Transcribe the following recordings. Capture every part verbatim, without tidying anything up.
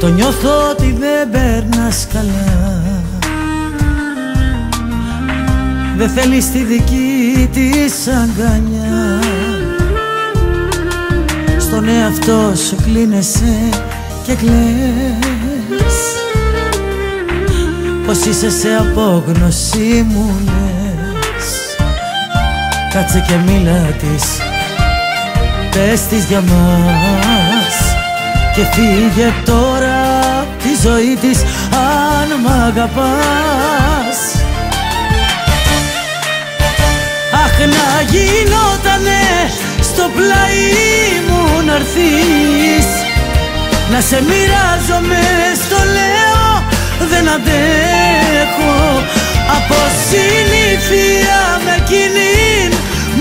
Το νιώθω ότι δεν περνάς καλά. Δεν θέλεις τη δική της αγκαλιά. Στον εαυτό σου κλείνεσαι και κλαις, πως είσαι σε απόγνωση μου λες. Κάτσε και μίλα της, πες της για μας, και φύγε τώρα απ' τη ζωή της αν μ' αγαπάς. Αχ, να γινότανε στο πλάι μου να'ρθείς, να σε μοιράζομαι, στο λέω δεν αντέχω. Από συνήθεια με εκείνη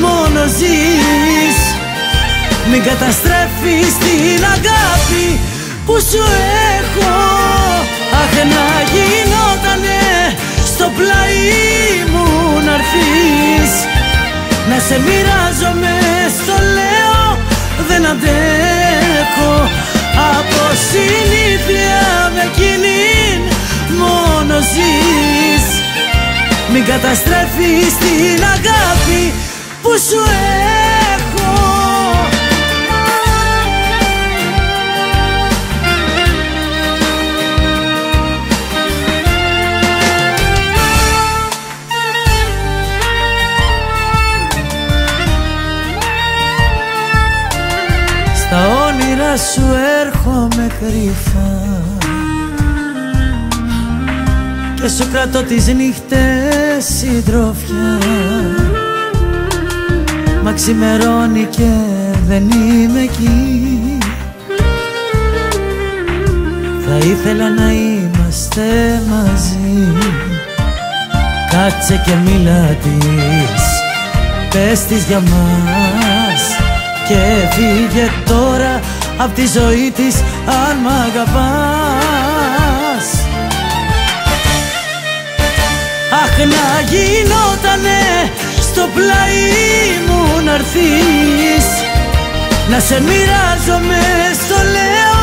μόνο ζεις, μην καταστρέφεις την αγάπη που σου έχω. Αχ, να γινότανε στο πλάι μου να'ρθείς, να σε μοιράζομαι, στο λέω δεν αντέχω. Από συνήθεια με εκείνην μόνο ζεις, μην καταστρέφεις την αγάπη που σου έχω. Στα όνειρα σου έρχομαι κρυφά και σου κρατώ τις νύχτες συντροφιά. Μα ξημερώνει και δεν είμαι εκεί. Θα ήθελα να είμαστε μαζί. Κάτσε και μίλα της, πες της για μας, και φύγε τώρα απ' τη ζωή της αν μ' αγαπάς. Αχ, να γινότανε στο πλάι μου να'ρθείς, να σε μοιράζομαι, στο λέω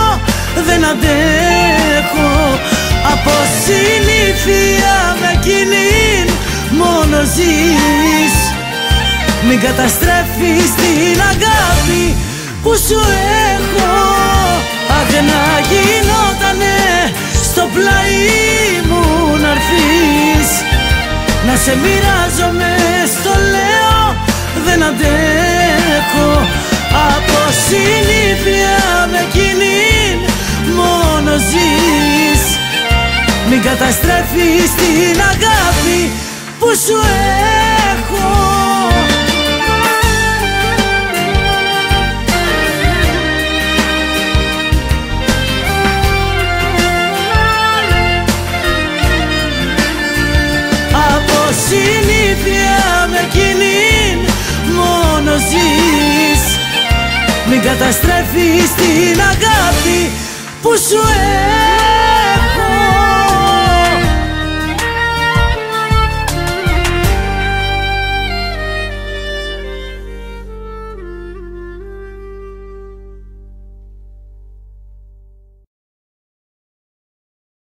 δεν αντέχω. Από συνήθεια με εκείνη μόνο ζεις, μην καταστρέφεις την αγάπη που σου έχω. Αχ, να γινότανε στο πλάι μου να'ρθείς, να σε μοιράζομαι, στο λέω δεν αντέχω. Από συνήθεια με εκείνην μόνο ζεις, μην καταστρέφεις την αγάπη που σου έχω. Συνήθεια με εκείνην μόνο ζεις, μην καταστρέφεις την αγάπη που σου έχω.